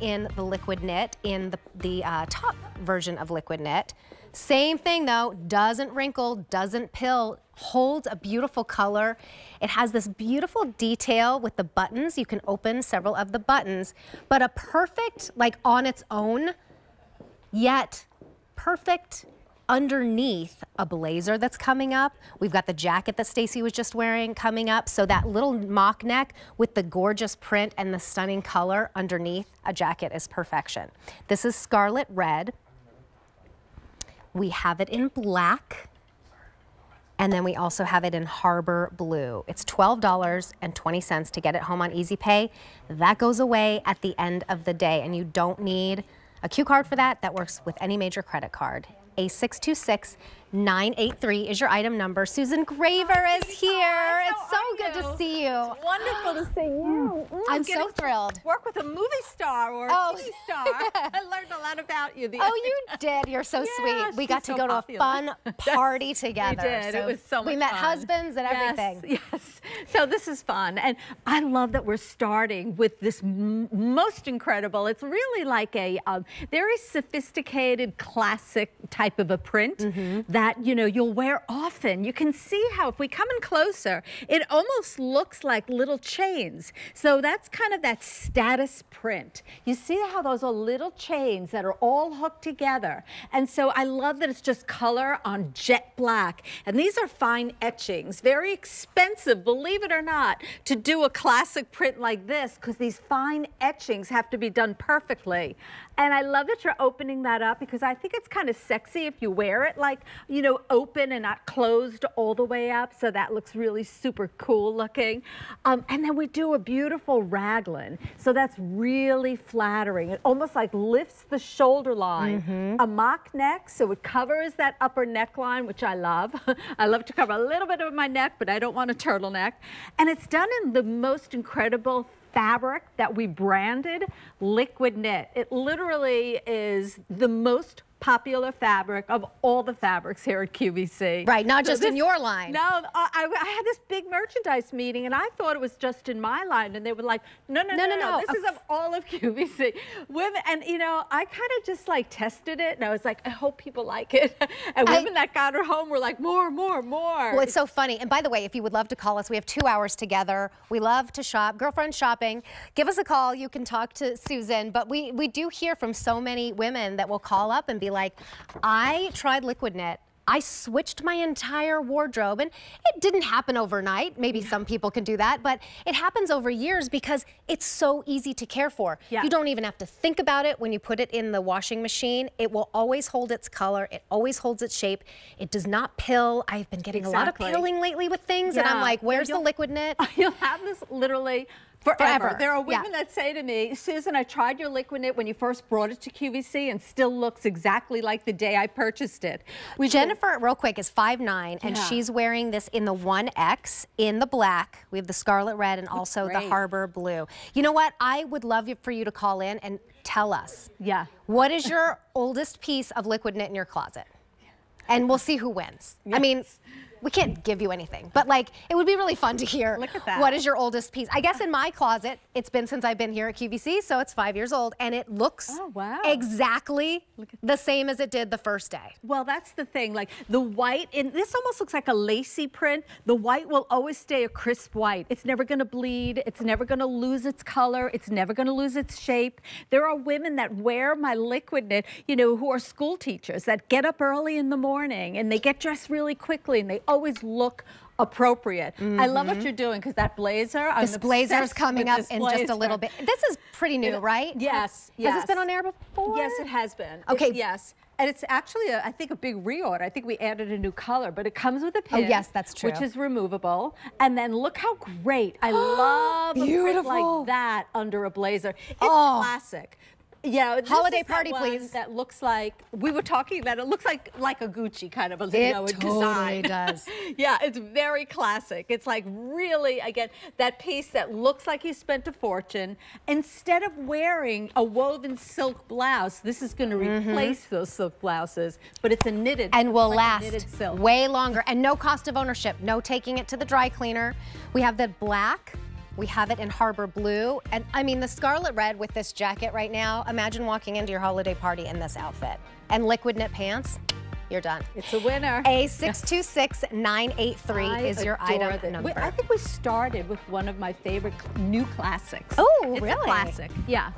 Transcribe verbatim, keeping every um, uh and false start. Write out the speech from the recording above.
in the Liquid Knit, in the, the uh, top version of Liquid Knit. Same thing though, doesn't wrinkle, doesn't pill, holds a beautiful color. It has this beautiful detail with the buttons. You can open several of the buttons, but a perfect, like on its own, yet perfect underneath a blazer that's coming up. We've got the jacket that Stacy was just wearing coming up. So that little mock neck with the gorgeous print and the stunning color underneath a jacket is perfection. This is Scarlet Red. We have it in black. And then we also have it in Harbor Blue. It's twelve dollars and twenty cents to get it home on Easy Pay. That goes away at the end of the day, and you don't need a Q card for that. That works with any major credit card. A six two six nine eight three is your item number. Susan Graver is here. Oh, it's so good you? to see you. It's wonderful to see you. Mm. I'm so thrilled. Work with a movie star or a oh. T V star. I learned a lot about you. The oh, other you did. You're so yeah, sweet. We got to so go popular. to a fun party together. We did. So it was so much fun. We met fun. husbands and yes, everything. Yes. So this is fun. And I love that we're starting with this m most incredible. It's really like a um, very sophisticated, classic type of a print. Mm-hmm. That, you know, you'll wear often. You can see how if we come in closer, it almost looks like little chains. So that's kind of that status print. You see how those are little chains that are all hooked together. And so I love that it's just color on jet black. And these are fine etchings, very expensive, believe it or not, to do a classic print like this, because these fine etchings have to be done perfectly. And I love that you're opening that up, because I think it's kind of sexy if you wear it like Like, you know, open and not closed all the way up, so that looks really super cool looking. Um, and then we do a beautiful raglan, so that's really flattering. It almost like lifts the shoulder line. Mm-hmm. A mock neck, so it covers that upper neckline, which I love. I love to cover a little bit of my neck, but I don't want a turtleneck. And it's done in the most incredible fabric that we branded Liquid Knit. It literally is the most popular fabric of all the fabrics here at Q V C. Right, not so just this, in your line. No, I, I had this big merchandise meeting and I thought it was just in my line, and they were like, no, no, no, no, no, no. this uh, is of all of Q V C. Women, and you know, I kind of just like tested it and I was like, I hope people like it. And I, women that got her home were like, more, more, more. Well, it's so funny. And by the way, if you would love to call us, we have two hours together. We love to shop, girlfriend shopping. Give us a call, you can talk to Susan, but we, we do hear from so many women that will call up and be like, I tried Liquid Knit. I switched my entire wardrobe, and it didn't happen overnight. Maybe yeah. some people can do that, but it happens over years because it's so easy to care for. Yeah. You don't even have to think about it when you put it in the washing machine. It will always hold its color. It always holds its shape. It does not pill. I've been getting exactly. a lot of pilling lately with things, yeah. and I'm like, where's you'll, the Liquid Knit? You'll have this literally Forever. Forever. There are women yeah. that say to me, Susan, I tried your Liquid Knit when you first brought it to Q V C and still looks exactly like the day I purchased it. We Jennifer, real quick, is five nine, yeah. and she's wearing this in the one X in the black. We have the Scarlet Red and also Great. the Harbor Blue. You know what? I would love for you to call in and tell us. Yeah. What is your oldest piece of Liquid Knit in your closet? And we'll see who wins. Yes. I mean, we can't give you anything, but like, it would be really fun to hear. Look at that. What is your oldest piece? I guess in my closet, it's been since I've been here at Q V C, so it's five years old, and it looks oh, wow. exactly the same as it did the first day. Well, that's the thing, like the white, and this almost looks like a lacy print. The white will always stay a crisp white. It's never gonna bleed. It's never gonna lose its color. It's never gonna lose its shape. There are women that wear my Liquid Knit, you know, who are school teachers that get up early in the morning and they get dressed really quickly and they always look appropriate. Mm-hmm. I love what you're doing, because that blazer, I'm This blazer is coming up in blazer. just a little bit. This is pretty new, it, right? Yes, has, yes. Has this been on air before? Yes, it has been. Okay. It, yes. And it's actually, a, I think, a big reorder. I think we added a new color, but it comes with a pin. Oh, yes, that's true. Which is removable. And then look how great. I love a print like that under a blazer. It's oh. classic. Yeah, holiday party, please. That looks like we were talking about. It looks like like a Gucci kind of a you know, a design. It totally does. Yeah, it's very classic. It's like really again that piece that looks like you spent a fortune. Instead of wearing a woven silk blouse, this is going to replace mm-hmm. those silk blouses, but it's a knitted and will like last way longer and no cost of ownership. No taking it to the dry cleaner. We have the black We have it in Harbor Blue. And I mean, the Scarlet Red with this jacket right now, imagine walking into your holiday party in this outfit. And liquid knit pants, you're done. It's a winner. A six two six nine eight three is your item it. number. I think we started with one of my favorite new classics. Oh, really? It's a classic, yeah.